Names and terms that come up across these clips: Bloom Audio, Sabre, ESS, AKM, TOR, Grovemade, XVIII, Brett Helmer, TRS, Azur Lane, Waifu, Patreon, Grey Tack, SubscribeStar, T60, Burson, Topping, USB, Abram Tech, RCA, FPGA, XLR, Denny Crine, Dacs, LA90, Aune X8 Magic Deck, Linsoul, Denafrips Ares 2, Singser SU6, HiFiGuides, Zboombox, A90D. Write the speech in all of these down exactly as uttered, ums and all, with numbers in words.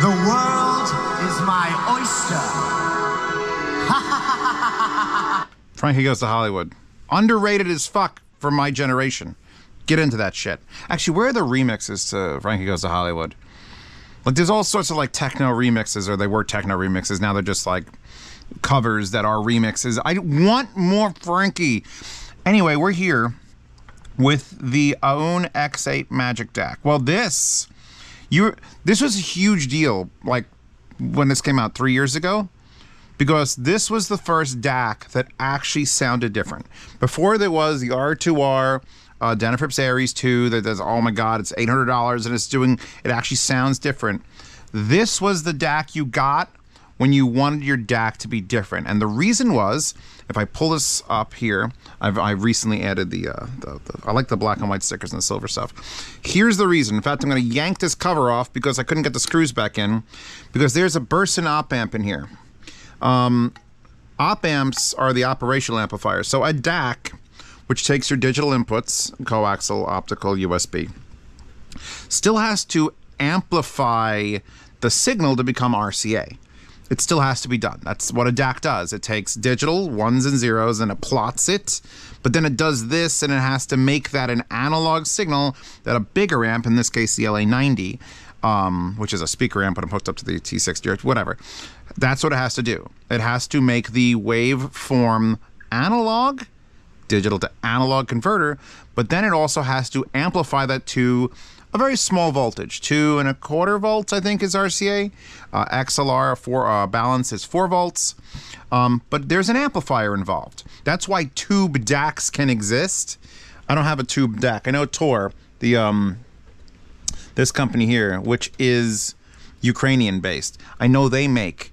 The world is my oyster. Frankie Goes to Hollywood. Underrated as fuck for my generation. Get into that shit. Actually, where are the remixes to Frankie Goes to Hollywood? Like, there's all sorts of, like, techno remixes, or they were techno remixes. Now they're just, like, covers that are remixes. I want more Frankie. Anyway, we're here with the Aune X eight Magic Deck. Well, this, you, this was a huge deal, like, when this came out three years ago, because this was the first D A C that actually sounded different. Before there was the R two R, uh, Denafrips Ares two, that does, oh my God, it's eight hundred dollars and it's doing, it actually sounds different. This was the D A C you got when you wanted your D A C to be different. And the reason was, if I pull this up here, I've, I recently added the, uh, the, the, I like the black and white stickers and the silver stuff. Here's the reason. In fact, I'm gonna yank this cover off because I couldn't get the screws back in, because there's a Burson op amp in here. Um, op amps are the operational amplifiers. So a D A C, which takes your digital inputs, coaxial, optical, U S B, still has to amplify the signal to become R C A. It still has to be done. That's what a D A C does. It takes digital ones and zeros and it plots it, but then it does this and it has to make that an analog signal that a bigger amp, in this case the L A ninety, um, which is a speaker amp, but I'm hooked up to the T sixty or whatever. That's what it has to do. It has to make the waveform analog, digital to analog converter, but then it also has to amplify that to a very small voltage, two and a quarter volts, I think, is R C A. Uh, X L R for uh, balance is four volts, um, but there's an amplifier involved. That's why tube D A Cs can exist. I don't have a tube D A C. I know T O R, the um, this company here, which is Ukrainian based. I know they make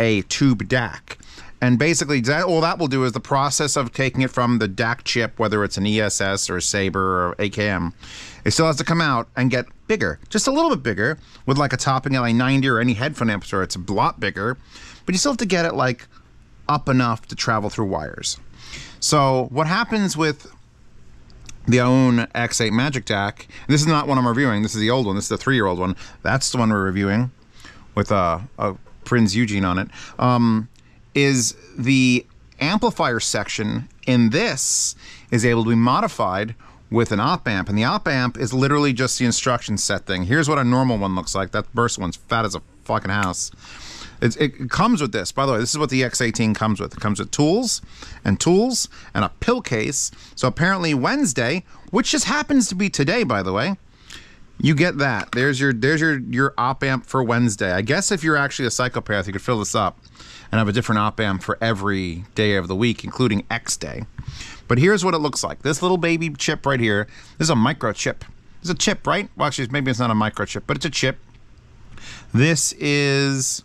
a tube D A C. And basically, that, all that will do is the process of taking it from the D A C chip, whether it's an E S S or a Sabre or A K M, it still has to come out and get bigger, just a little bit bigger, with like a Topping L A ninety or any headphone amp, or it's a lot bigger, but you still have to get it like up enough to travel through wires. So what happens with the Aune X eight Magic D A C, and this is not one I'm reviewing, this is the old one, this is the three-year-old one, that's the one we're reviewing with uh, a Prince Eugene on it, um, is the amplifier section in this is able to be modified with an op amp, and the op amp is literally just the instruction set thing. Here's what a normal one looks like. That Burst one's fat as a fucking house. It, it comes with this, by the way. This is what the X eighteen comes with. It comes with tools and tools and a pill case. So apparently Wednesday, which just happens to be today, by the way, you get that. There's your there's your your op amp for Wednesday. I guess if you're actually a psychopath, you could fill this up and have a different op amp for every day of the week, including X day. But here's what it looks like. This little baby chip right here, this is a microchip. It's a chip, right? Well, actually, maybe it's not a microchip, but it's a chip. This is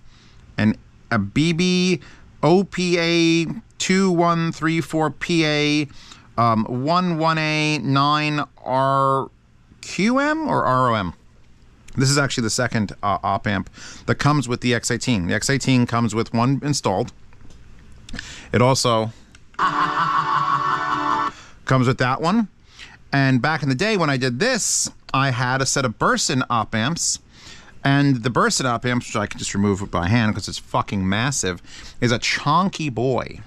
an a B B O P A two one three four P A um, eleven A nine R Q M or R O M. This is actually the second uh, op amp that comes with the X eighteen. The X eighteen comes with one installed. It also comes with that one. And back in the day when I did this, I had a set of Burson op amps. And the Burson op amps, which I can just remove by hand because it's fucking massive, is a chonky boy.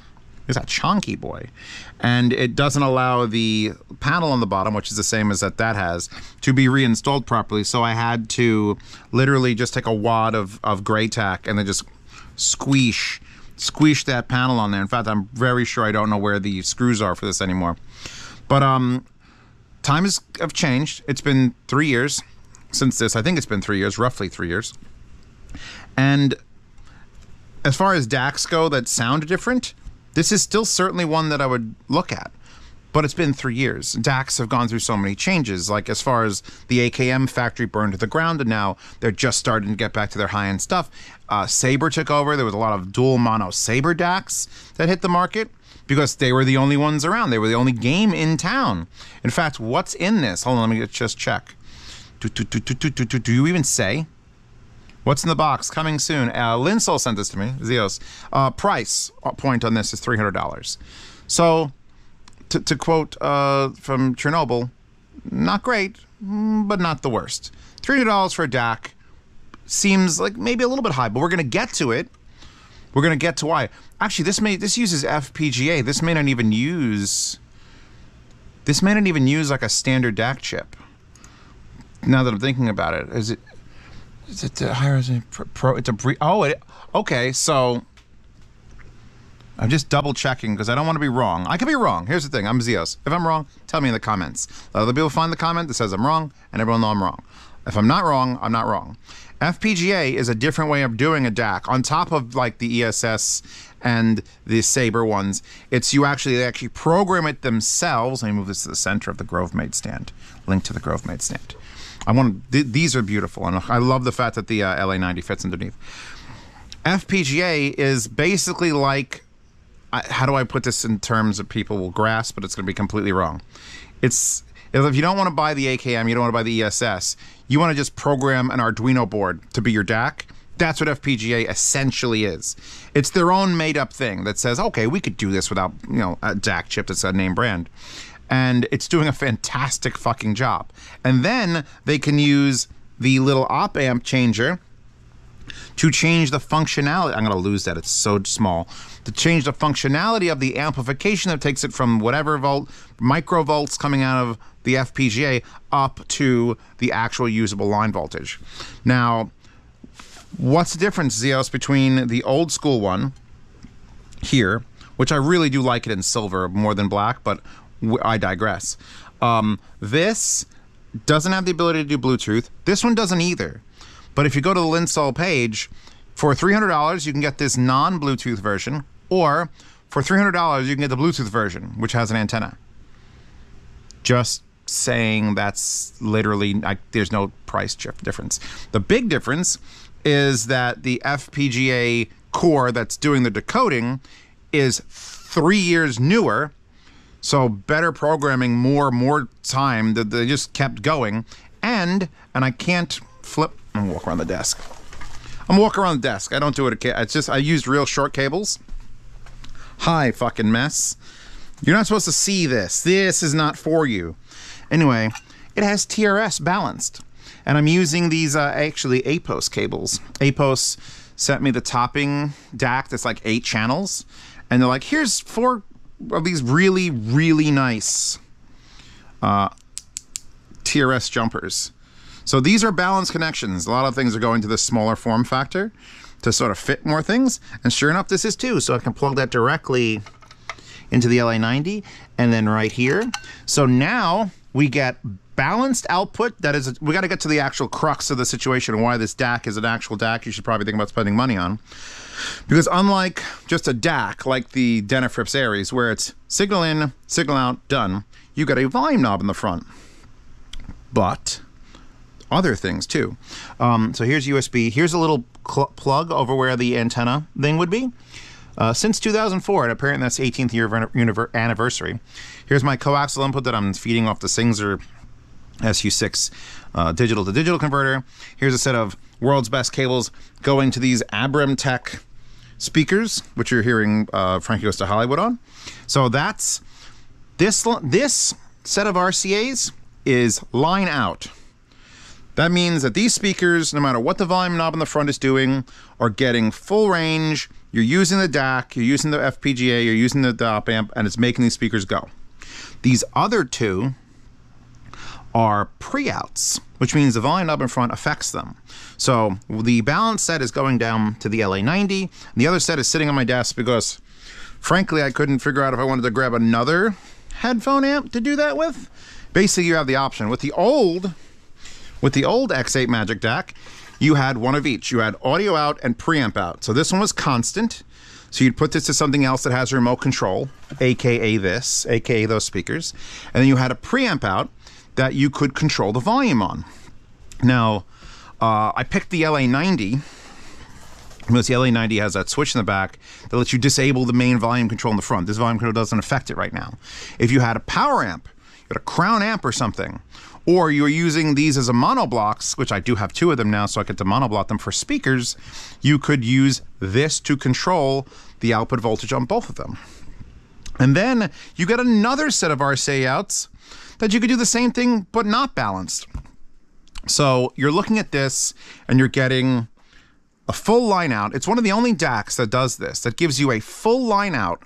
It's a chonky boy. And it doesn't allow the panel on the bottom, which is the same as that that has, to be reinstalled properly. So I had to literally just take a wad of, of Grey Tack and then just squeeze, squeeze that panel on there. In fact, I'm very sure I don't know where the screws are for this anymore. But um, times have changed. It's been three years since this. I think it's been three years, roughly three years. And as far as D A Cs go that sound different, this is still certainly one that I would look at, but it's been three years. D A Cs have gone through so many changes, like as far as the A K M factory burned to the ground, and now they're just starting to get back to their high-end stuff. Uh, Sabre took over. There was a lot of dual mono Sabre D A Cs that hit the market because they were the only ones around. They were the only game in town. In fact, what's in this? Hold on, let me just check. Do, do, do, do, do, do, do you even say? What's in the box? Coming soon. Uh, Linsoul sent this to me, Zeos. Uh, price point on this is three hundred dollars. So, to, to quote uh, from Chernobyl, not great, but not the worst. three hundred dollars for a D A C seems like maybe a little bit high, but we're going to get to it. We're going to get to why. Actually, this may this uses F P G A. This may not even use. This may not even use like a standard D A C chip. Now that I'm thinking about it, is it? Is it the higher pro? It's a brief. Oh, it, okay. So I'm just double checking because I don't want to be wrong. I could be wrong. Here's the thing. I'm Zeos. If I'm wrong, tell me in the comments. Let other people find the comment that says I'm wrong, and everyone know I'm wrong. If I'm not wrong, I'm not wrong. F P G A is a different way of doing a D A C. On top of like the E S S and the Sabre ones, it's you actually, they actually program it themselves. Let me move this to the center of the Grovemade stand. Link to the Grovemade stand. I want th these are beautiful, and I love the fact that the uh, L A ninety fits underneath. F P G A is basically like, I, how do I put this in terms that people will grasp, but it's going to be completely wrong. It's, if you don't want to buy the A K M, you don't want to buy the E S S, you want to just program an Arduino board to be your D A C. That's what F P G A essentially is. It's their own made-up thing that says, okay, we could do this without, you know, a D A C chip that's a name brand. And it's doing a fantastic fucking job. And then they can use the little op-amp changer to change the functionality. I'm going to lose that. It's so small. To change the functionality of the amplification that takes it from whatever volt, microvolts coming out of the F P G A up to the actual usable line voltage. Now, what's the difference, Zeos, between the old school one here, which I really do like it in silver more than black, but I digress. Um, this doesn't have the ability to do Bluetooth. This one doesn't either. But if you go to the Linsoul page, for three hundred dollars, you can get this non-Bluetooth version, or for three hundred dollars, you can get the Bluetooth version, which has an antenna. Just saying, that's literally, I, there's no price difference. The big difference is that the F P G A core that's doing the decoding is three years newer, so better programming, more more time. That they just kept going, and and I can't flip. I'm gonna walk around the desk. I'm walking around the desk. I don't do it. It's just I used real short cables. Hi, fucking mess. You're not supposed to see this. This is not for you. Anyway, it has T R S balanced, and I'm using these uh, actually A P O S cables. A P O S sent me the Topping D A C that's like eight channels, and they're like, here's four. Are these really, really nice uh, T R S jumpers. So these are balanced connections. A lot of things are going to this smaller form factor to sort of fit more things. And sure enough, this is too. So I can plug that directly into the L A ninety and then right here. So now we get balanced output. That is, a, we got to get to the actual crux of the situation and why this D A C is an actual D A C you should probably think about spending money on. Because unlike just a D A C, like the Denafrips Ares, where it's signal in, signal out, done, you got a volume knob in the front. But other things too. Um, so here's U S B. Here's a little plug over where the antenna thing would be. Uh, since two thousand four, and apparently that's eighteenth year anniversary. Here's my coaxial input that I'm feeding off the Singser S U six uh, digital to digital converter. Here's a set of world's best cables going to these Abram Tech speakers, which you're hearing uh, Frankie Goes to Hollywood on. So that's this, this set of R C As is line out. That means that these speakers, no matter what the volume knob in the front is doing, are getting full range. You're using the D A C, you're using the F P G A, you're using the op amp, and it's making these speakers go. These other two are pre-outs, which means the volume knob in front affects them. So the balance set is going down to the L A ninety, and the other set is sitting on my desk because, frankly, I couldn't figure out if I wanted to grab another headphone amp to do that with. Basically, you have the option. With the old, with the old X eight Magic Deck, you had one of each. You had audio out and preamp out. So this one was constant. So you'd put this to something else that has a remote control, A K A this, A K A those speakers. And then you had a preamp out that you could control the volume on. Now, uh, I picked the L A ninety, because the L A ninety has that switch in the back that lets you disable the main volume control in the front. This volume control doesn't affect it right now. If you had a power amp, you had a crown amp or something, or you were using these as a monoblocks, which I do have two of them now, so I get to monoblock them for speakers, you could use this to control the output voltage on both of them. And then you get another set of R C A outs that you could do the same thing, but not balanced. So you're looking at this and you're getting a full line out. It's one of the only D A Cs that does this, that gives you a full line out.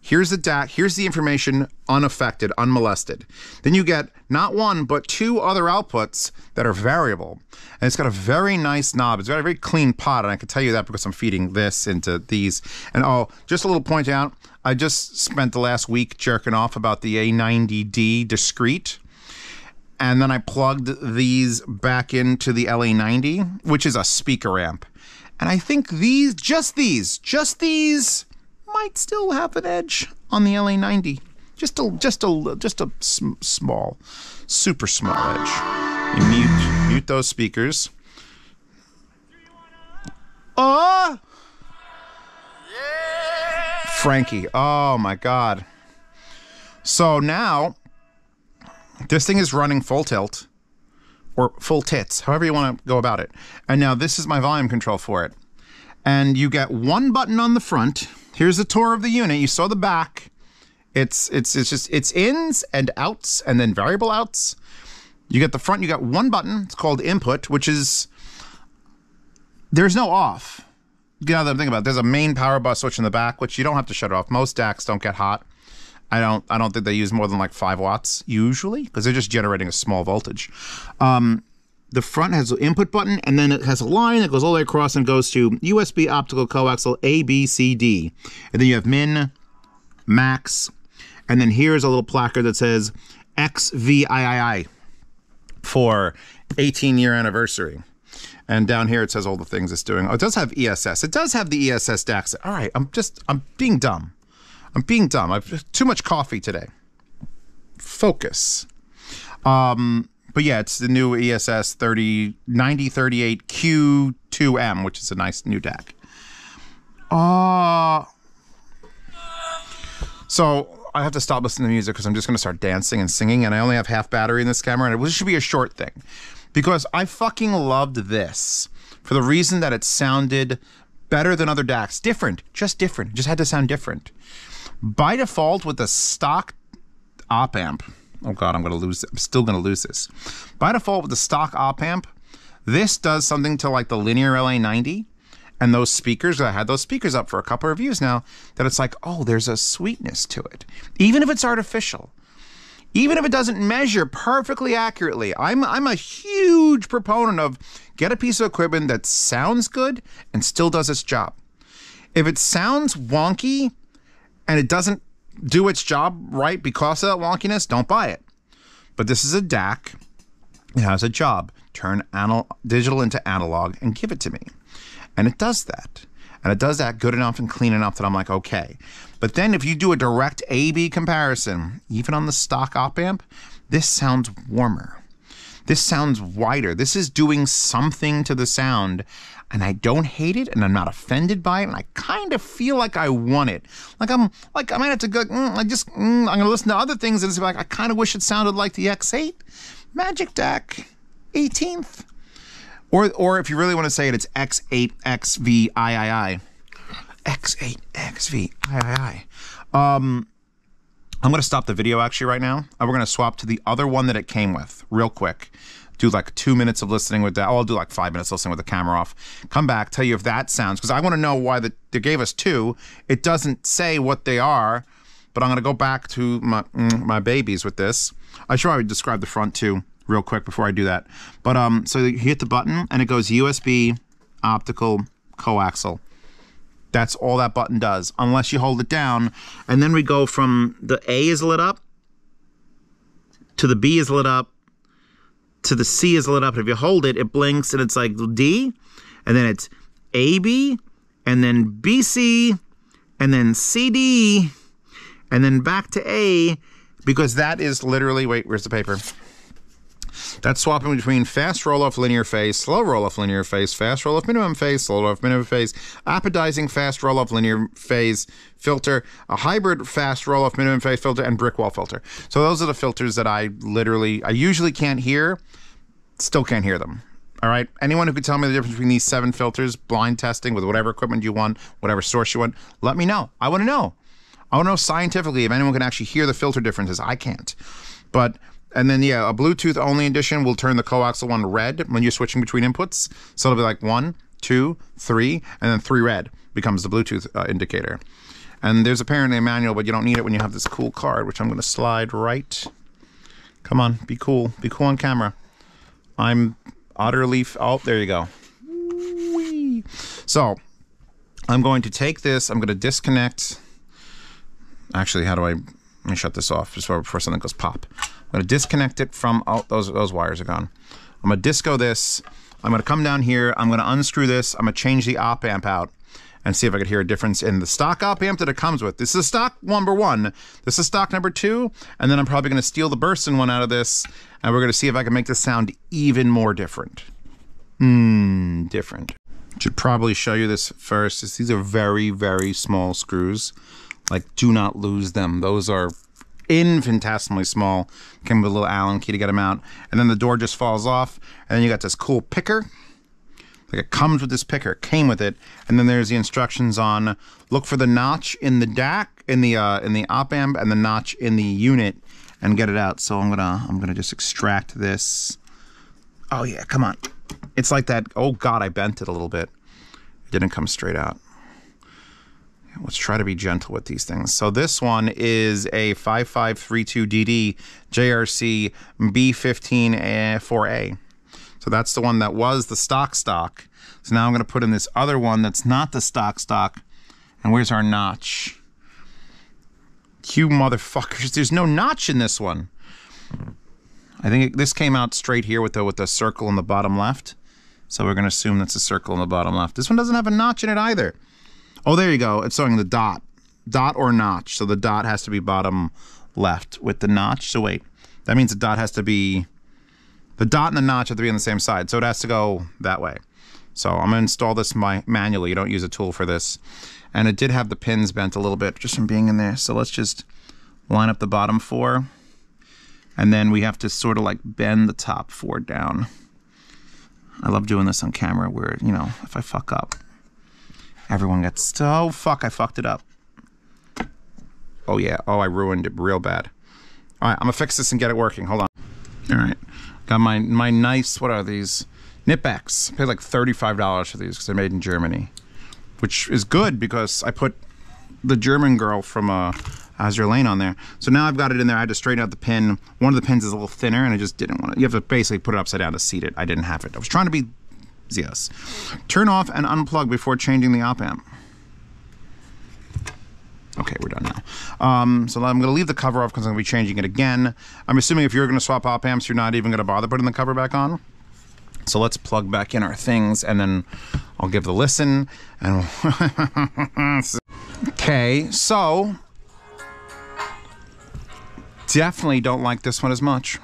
Here's the D A C, here's the information unaffected, unmolested. Then you get not one, but two other outputs that are variable. And it's got a very nice knob. It's got a very clean pot, and I can tell you that because I'm feeding this into these. And oh, just a little point out, I just spent the last week jerking off about the A ninety D discrete. And then I plugged these back into the L A ninety, which is a speaker amp. And I think these, just these, just these, might still have an edge on the L A ninety. Just a, just a, just a sm small, super small edge. You mute, mute those speakers. Oh! Yeah! Frankie, oh my God. So now, this thing is running full tilt, or full tits, however you want to go about it. And now this is my volume control for it. And you get one button on the front. Here's a tour of the unit. You saw the back. It's it's it's just it's ins and outs and then variable outs. You get the front, you got one button. It's called input, which is there's no off. You know what I'm thinking about. There's a main power bus switch in the back, which you don't have to shut it off. Most D A Cs don't get hot. I don't I don't think they use more than like five watts usually, because they're just generating a small voltage. Um The front has an input button, and then it has a line that goes all the way across and goes to U S B, optical, coaxial, A, B, C, D. And then you have min, max, and then here's a little placard that says X V I I I for eighteen year anniversary. And down here it says all the things it's doing. Oh, it does have E S S. It does have the E S S D A C. All right, I'm just, I'm being dumb. I'm being dumb. I've had too much coffee today. Focus. Um... But yeah, it's the new E S S ninety thirty-eight Q two M, which is a nice new D A C. Uh, so I have to stop listening to music because I'm just going to start dancing and singing, and I only have half battery in this camera, and it should be a short thing. Because I fucking loved this for the reason that it sounded better than other D A Cs. Different, just different. It just had to sound different. By default, with the stock op amp, oh God, I'm gonna lose, I'm still gonna lose this. By default with the stock op amp, this does something to like the linear L A ninety and those speakers. I had those speakers up for a couple of reviews now, that it's like, oh, there's a sweetness to it. Even if it's artificial, even if it doesn't measure perfectly accurately. I'm, I'm a huge proponent of get a piece of equipment that sounds good and still does its job. If it sounds wonky and it doesn't do its job right because of that wonkiness, don't buy it. But this is a D A C. It has a job. Turn anal digital into analog and give it to me. And it does that. And it does that good enough and clean enough that I'm like, okay. But then if you do a direct A B comparison, even on the stock op amp, this sounds warmer. This sounds wider. This is doing something to the sound. And I don't hate it, and I'm not offended by it, and I kind of feel like I want it. Like I'm, like I might have to go. Mm, I just, mm, I'm gonna listen to other things, and it's like I kind of wish it sounded like the X eight Magic Deck, eighteenth, or or if you really want to say it, it's X eight X V I I I, X eight X V I I I. Um, I'm gonna stop the video actually right now, and we're gonna swap to the other one that it came with real quick. Do like two minutes of listening with that. Oh, I'll do like five minutes listening with the camera off. Come back, tell you if that sounds, because I want to know why the, they gave us two. It doesn't say what they are, but I'm going to go back to my my babies with this. I should probably describe the front too real quick before I do that. But um, so you hit the button and it goes U S B, optical, coaxial. That's all that button does, unless you hold it down. And then we go from the A is lit up to the B is lit up, to the C is lit up. If you hold it, it blinks and it's like D, and then it's A B, and then B C, and then C D, and then back to A, because that is literally, wait, where's the paper? That's swapping between fast roll-off linear phase, slow roll-off linear phase, fast roll-off minimum phase, slow roll-off minimum phase, apodizing fast roll-off linear phase filter, a hybrid fast roll-off minimum phase filter, and brick wall filter. So those are the filters that I literally, I usually can't hear, still can't hear them. All right, anyone who could tell me the difference between these seven filters, blind testing with whatever equipment you want, whatever source you want, let me know. I wanna know. I wanna know scientifically if anyone can actually hear the filter differences. I can't, but And then, yeah, a Bluetooth only edition will turn the coaxial one red when you're switching between inputs. So it'll be like one, two, three, and then three red becomes the Bluetooth uh, indicator. And there's apparently a manual, but you don't need it when you have this cool card, which I'm going to slide right. Come on, be cool. Be cool on camera. I'm Otterleaf. Oh, there you go. Whee. So I'm going to take this. I'm going to disconnect. Actually, how do I... Let me shut this off just before something goes pop. I'm going to disconnect it from... Oh, those, those wires are gone. I'm going to disco this. I'm going to come down here. I'm going to unscrew this. I'm going to change the op amp out and see if I could hear a difference in the stock op amp that it comes with. This is stock number one. This is stock number two. And then I'm probably going to steal the Burson one out of this. And we're going to see if I can make this sound even more different. Hmm, different. Should probably show you this first. These are very, very small screws. Like, do not lose them. Those are infinitesimally small. Came with a little Allen key to get them out. And then the door just falls off. And then you got this cool picker. Like, it comes with this picker. It came with it. And then there's the instructions on look for the notch in the D A C, in the uh, in the op amp, and the notch in the unit, and get it out. So I'm gonna I'm gonna just extract this. Oh yeah, come on. It's like that. Oh God, I bent it a little bit. It didn't come straight out. Let's try to be gentle with these things. So this one is a five five three two D D J R C B fifteen four A. So that's the one that was the stock stock. So now I'm going to put in this other one that's not the stock stock. And where's our notch? You motherfuckers, there's no notch in this one. I think it, this came out straight here with the, with the circle in the bottom left. So we're going to assume that's a circle in the bottom left. This one doesn't have a notch in it either. Oh, there you go. It's showing the dot. Dot or notch. So the dot has to be bottom left with the notch. So wait, that means the dot has to be... The dot and the notch have to be on the same side. So it has to go that way. So I'm going to install this my, manually. You don't use a tool for this. And it did have the pins bent a little bit just from being in there. So let's just line up the bottom four. And then we have to sort of like bend the top four down. I love doing this on camera where, you know, if I fuck up. Everyone gets, oh fuck, I fucked it up. Oh yeah, oh I ruined it real bad. All right, I'm gonna fix this and get it working, hold on. All right, got my my nice, what are these? Knitbacks. I paid like thirty-five dollars for these because they're made in Germany. Which is good because I put the German girl from uh, Azur Lane on there. So now I've got it in there, I had to straighten out the pin. One of the pins is a little thinner and I just didn't want to, you have to basically put it upside down to seat it. I didn't have it, I was trying to be Yes. Turn off and unplug before changing the op amp. Okay, we're done now. Um, so I'm going to leave the cover off because I'm going to be changing it again. I'm assuming if you're going to swap op amps, you're not even going to bother putting the cover back on. So let's plug back in our things and then I'll give the listen. And okay, so definitely don't like this one as much.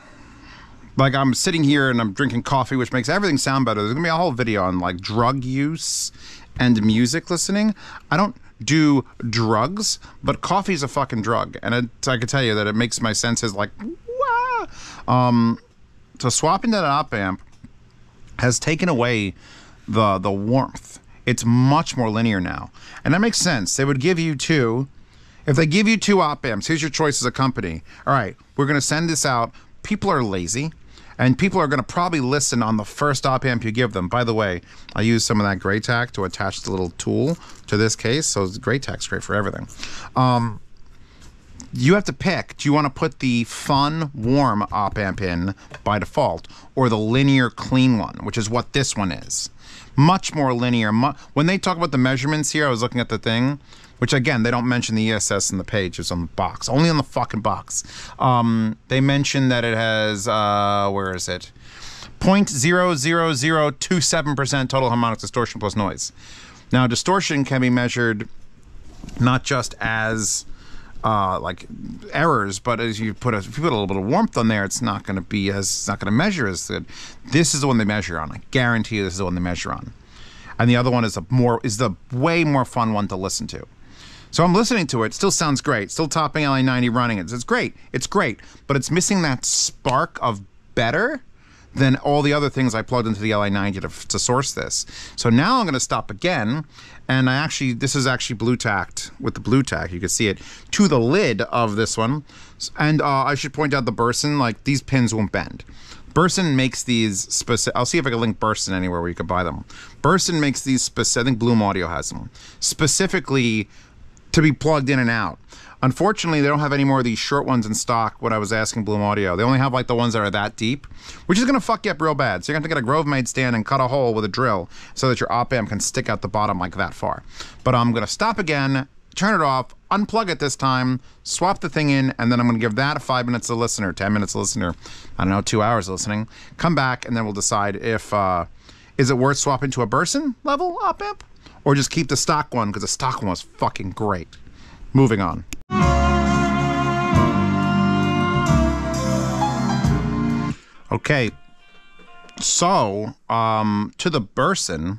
Like, I'm sitting here and I'm drinking coffee, which makes everything sound better. There's going to be a whole video on, like, drug use and music listening. I don't do drugs, but coffee's a fucking drug. And it, I can tell you that it makes my senses, like, wah! Um, so swapping to that op amp has taken away the, the warmth. It's much more linear now. And that makes sense. They would give you two. If they give you two op amps, here's your choice as a company. All right, we're going to send this out. People are lazy. And people are going to probably listen on the first op amp you give them. By the way, I use some of that Grey Tack to attach the little tool to this case. So Grey Tack's great for everything. Um, you have to pick. Do you want to put the fun, warm op amp in by default, or the linear, clean one, which is what this one is? Much more linear. Mu- when they talk about the measurements here, I was looking at the thing, which again, they don't mention the E S S in the page. It's on the box, only on the fucking box. Um, they mention that it has, uh, where is it? zero point zero zero zero two seven percent total harmonic distortion plus noise. Now, distortion can be measured not just as uh, like errors, but as you put a, if you put a little bit of warmth on there, it's not going to be as, it's not going to measure as good. This is the one they measure on. I guarantee you, this is the one they measure on. And the other one is a more is the way more fun one to listen to. So I'm listening to it, still sounds great, still topping L A ninety running it. It's great, it's great, but it's missing that spark of better than all the other things I plugged into the L A ninety to, to source this. So now I'm going to stop again, and I actually, this is actually blue tacked with the blue tack. You can see it to the lid of this one. And uh, I should point out the Burson, like these pins won't bend. Burson makes these specific, I'll see if I can link Burson anywhere where you can buy them. Burson makes these specific, I think Bloom Audio has them, specifically to be plugged in and out. Unfortunately, they don't have any more of these short ones in stock when I was asking Bloom Audio. They only have like the ones that are that deep, which is gonna fuck you up real bad. So you're gonna have to get a Grovemade stand and cut a hole with a drill so that your op-amp can stick out the bottom like that far. But I'm gonna stop again, turn it off, unplug it this time, swap the thing in, and then I'm going to give that a five minutes of listener, ten minutes of listener, I don't know, two hours of listening. Come back, and then we'll decide if, uh, is it worth swapping to a Burson level op-amp? Or just keep the stock one, because the stock one was fucking great. Moving on. Okay. So, um, to the Burson,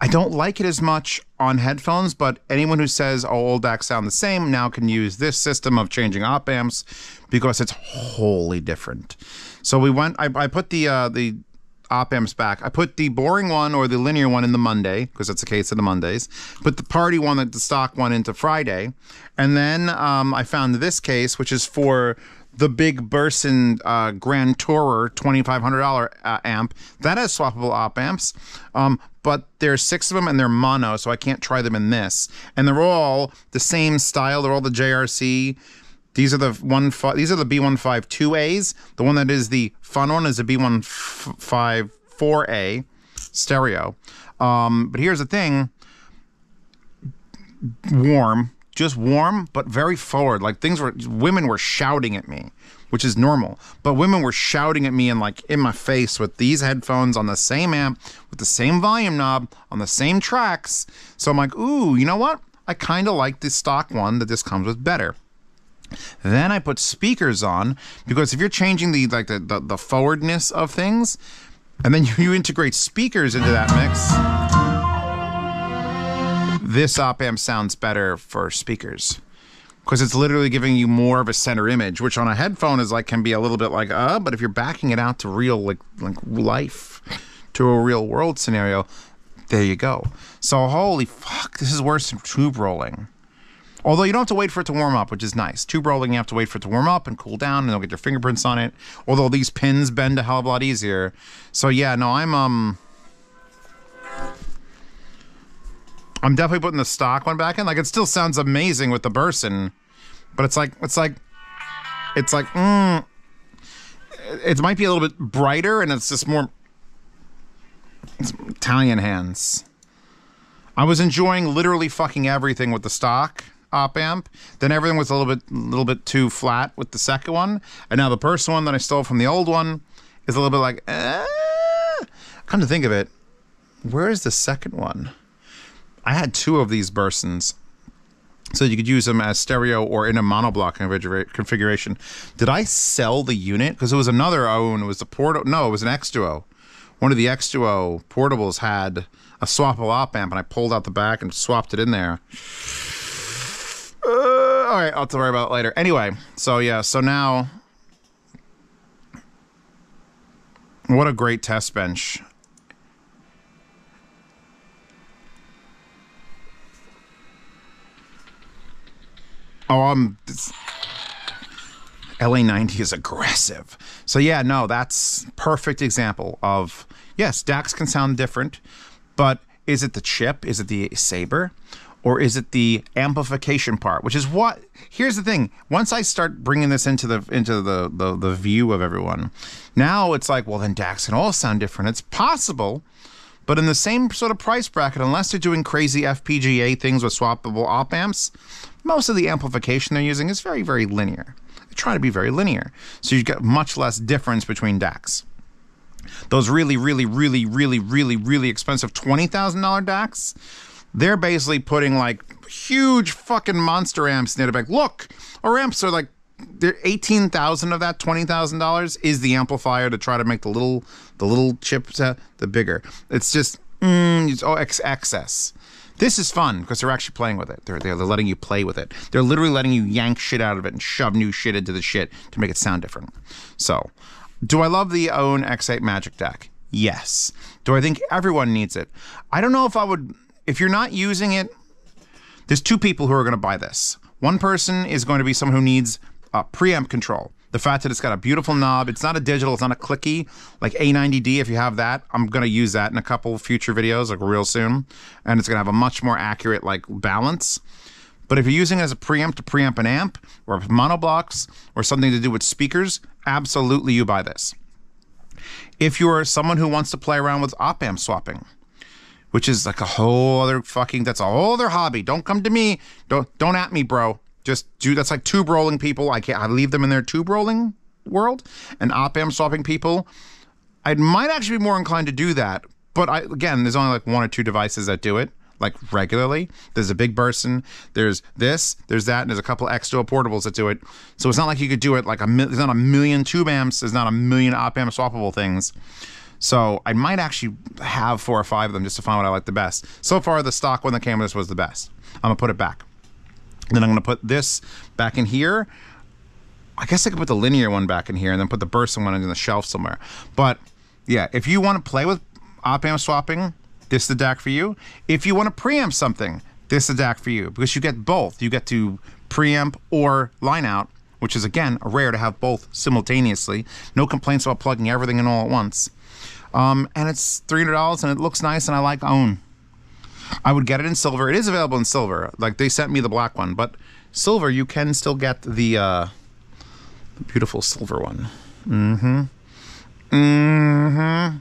I don't like it as much on headphones, but anyone who says, oh, old D A Cs sound the same, now can use this system of changing op amps because it's wholly different. So we went, I, I put the uh, the op amps back. I put the boring one or the linear one in the Monday, because that's the case of the Mondays. Put the party one, the stock one, into Friday. And then um, I found this case, which is for the big Burson uh, Grand Tourer twenty-five hundred dollar uh, amp. That has swappable op amps. Um, But there's six of them, and they're mono, so I can't try them in this. And they're all the same style. They're all the J R C. These are the one. These are the B one five two A's. The one that is the fun one is the B one five four A stereo. Um, but here's the thing: warm, just warm, but very forward. Like things were, women were shouting at me, which is normal, but women were shouting at me and like in my face with these headphones on the same amp, with the same volume knob, on the same tracks. So I'm like, ooh, you know what? I kind of like this stock one that this comes with better. Then I put speakers on, because if you're changing the like the, the, the forwardness of things, and then you integrate speakers into that mix, this op amp sounds better for speakers, because it's literally giving you more of a center image, which on a headphone is like, can be a little bit like, uh, but if you're backing it out to real like, like life, to a real world scenario, there you go. So holy fuck, this is worse than tube rolling. Although you don't have to wait for it to warm up, which is nice. Tube rolling, you have to wait for it to warm up and cool down, and they'll get your fingerprints on it. Although these pins bend a hell of a lot easier. So yeah, no, I'm, um... I'm definitely putting the stock one back in. Like, it still sounds amazing with the Burson, but it's like, it's like, it's like, mm, it might be a little bit brighter, and it's just more it's Italian hands. I was enjoying literally fucking everything with the stock op amp. Then everything was a little bit, little bit too flat with the second one, and now the Burson one that I stole from the old one is a little bit like, eh. Come to think of it, where is the second one? I had two of these Bursons, so you could use them as stereo or in a monoblock configuration. Did I sell the unit? Because it was another Aune. It was the Porto. No, it was an X Duo. One of the X Duo portables had a swappable op amp, and I pulled out the back and swapped it in there. Uh, all right, I'll have to worry about it later. Anyway, so yeah, so now, what a great test bench. Oh, um, L A ninety is aggressive. So yeah, no, that's perfect example of, yes, D A Cs can sound different, but is it the chip? Is it the Sabre? Or is it the amplification part? Which is what, here's the thing. Once I start bringing this into the into the, the, the view of everyone, now it's like, well, then D A Cs can all sound different. It's possible. But in the same sort of price bracket, unless they're doing crazy F P G A things with swappable op amps, most of the amplification they're using is very, very linear. They try to be very linear. So you get much less difference between D A Cs. Those really, really, really, really, really, really expensive twenty thousand dollar D A Cs, they're basically putting like huge fucking monster amps in it. Like, look, our amps are like, there eighteen thousand of that twenty thousand dollars is the amplifier to try to make the little the little chip to the bigger. It's just mm, it's, oh, ex excess. This is fun because they're actually playing with it. They're, they're they're letting you play with it. They're literally letting you yank shit out of it and shove new shit into the shit to make it sound different. So Do I love the Aune X eight Magic Deck? Yes. Do I think everyone needs it? I don't know if I would, if you're not using it, there's two people who are going to buy this. One person is going to be someone who needs uh, preamp control. The fact that it's got a beautiful knob, it's not a digital, it's not a clicky, like A ninety D, if you have that, I'm going to use that in a couple future videos, like real soon, and it's going to have a much more accurate like balance. But if you're using it as a preamp to preamp an amp, or monoblocks, or something to do with speakers, absolutely you buy this. If you're someone who wants to play around with op-amp swapping, which is like a whole other fucking, that's a whole other hobby. Don't come to me, don't don't at me, bro. Just do, that's like tube rolling people. I can't, I leave them in their tube rolling world. And op-amp swapping people, I might actually be more inclined to do that. But I, again, there's only like one or two devices that do it, like regularly. There's a big Burson, there's this, there's that, and there's a couple extra portables that do it. So it's not like you could do it like a, there's not a million tube amps, there's not a million op-amp swappable things. So I might actually have four or five of them just to find what I like the best. So far, the stock one that came with this was the best. I'm gonna put it back. Then I'm gonna put this back in here. I guess I could put the linear one back in here and then put the Burson one in the shelf somewhere. But yeah, if you wanna play with op-amp swapping, this is the deck for you. If you want to preamp something, this is the deck for you, because you get both. You get to preamp or line out, which is, again, rare to have both simultaneously. No complaints about plugging everything in all at once. Um, and it's three hundred dollars, and it looks nice, and I like Aune. I would get it in silver. It is available in silver. Like, they sent me the black one, but silver, you can still get the, uh, the beautiful silver one. Mm-hmm. Mm-hmm.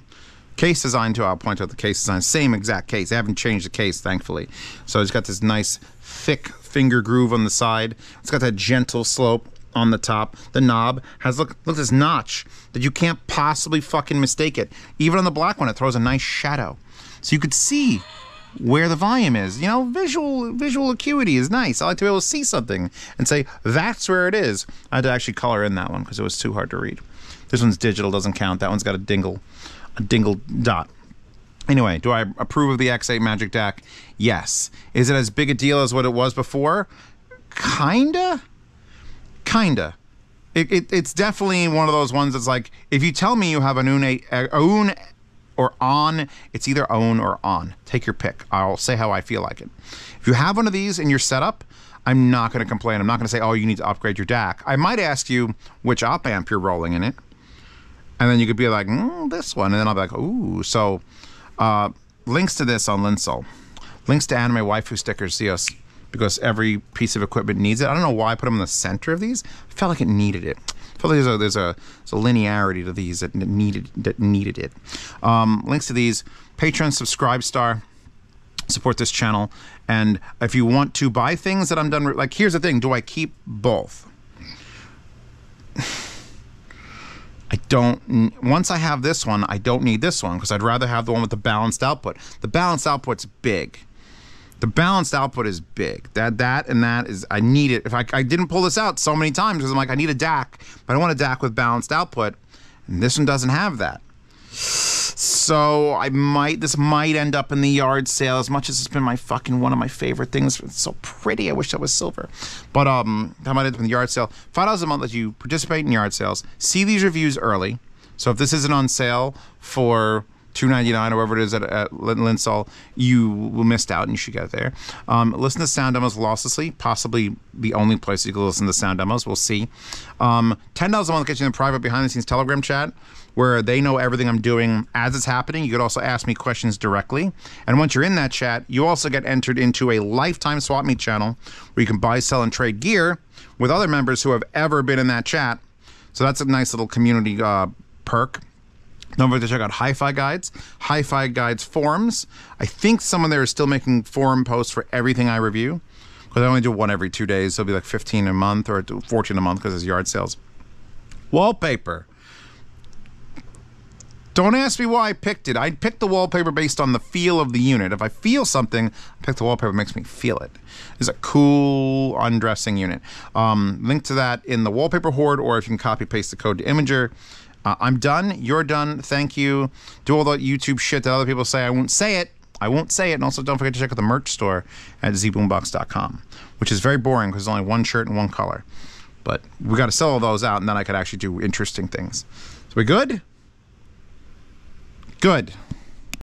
Case design, too. I'll point out the case design. Same exact case. They haven't changed the case, thankfully. So it's got this nice, thick finger groove on the side. It's got that gentle slope on the top. The knob has, look, look at this notch that you can't possibly fucking mistake it. Even on the black one, it throws a nice shadow. So you could see where the volume is. You know, visual visual acuity is nice. I like to be able to see something and say, that's where it is. I had to actually color in that one because it was too hard to read. This one's digital, doesn't count. That one's got a dingle. A dingle dot. Anyway, do I approve of the X eight Magic Deck? Yes. Is it as big a deal as what it was before? Kinda? Kinda. It, it, it's definitely one of those ones that's like, if you tell me you have an Aune, Aune or on, it's either Aune or on. Take your pick. I'll say how I feel like it. If you have one of these in your setup, I'm not going to complain. I'm not going to say, oh, you need to upgrade your D A C. I might ask you which op amp you're rolling in it. And then you could be like, mm, this one. And then I'll be like, ooh. So uh, links to this on Linsoul. Links to anime waifu stickers, C E Os, because every piece of equipment needs it. I don't know why I put them in the center of these. I felt like it needed it. I felt like there's a, there's a, there's a linearity to these that needed, that needed it. Um, links to these. Patreon, SubscribeStar. Support this channel. And if you want to buy things that I'm done with, like, here's the thing. Do I keep both? I don't, once I have this one, I don't need this one because I'd rather have the one with the balanced output. The balanced output's big. The balanced output is big. That that and that is, I need it. If I, I didn't pull this out so many times because I'm like, I need a D A C, but I want a D A C with balanced output, and this one doesn't have that. So I might, this might end up in the yard sale, as much as it's been my fucking, one of my favorite things. It's so pretty. I wish that was silver. But um, that might end up in the yard sale. five dollars a month lets you participate in yard sales. See these reviews early. So if this isn't on sale for two ninety-nine or whatever it is at, at Linsoul, you missed out and you should get it there. Um, listen to sound demos losslessly, possibly the only place you can listen to sound demos. We'll see. Um, ten dollars a month gets you in the private behind-the-scenes Telegram chat, where they know everything I'm doing as it's happening. You could also ask me questions directly. And once you're in that chat, you also get entered into a lifetime swap meet channel where you can buy, sell, and trade gear with other members who have ever been in that chat. So that's a nice little community uh, perk. Don't forget to check out Hi-Fi Guides, Hi-Fi Guides forums. I think someone there is still making forum posts for everything I review, because I only do one every two days. So it'll be like fifteen a month or fourteen a month because it's yard sales. Wallpaper. Don't ask me why I picked it. I picked the wallpaper based on the feel of the unit. If I feel something, I pick the wallpaper. It makes me feel it. It's a cool undressing unit. Um, link to that in the wallpaper horde, or if you can copy paste the code to Imager. Uh, I'm done. You're done. Thank you. Do all that YouTube shit that other people say. I won't say it. I won't say it. And also, don't forget to check out the merch store at zboombox dot com, which is very boring because there's only one shirt and one color. But we got to sell all those out, and then I could actually do interesting things. We good? Good.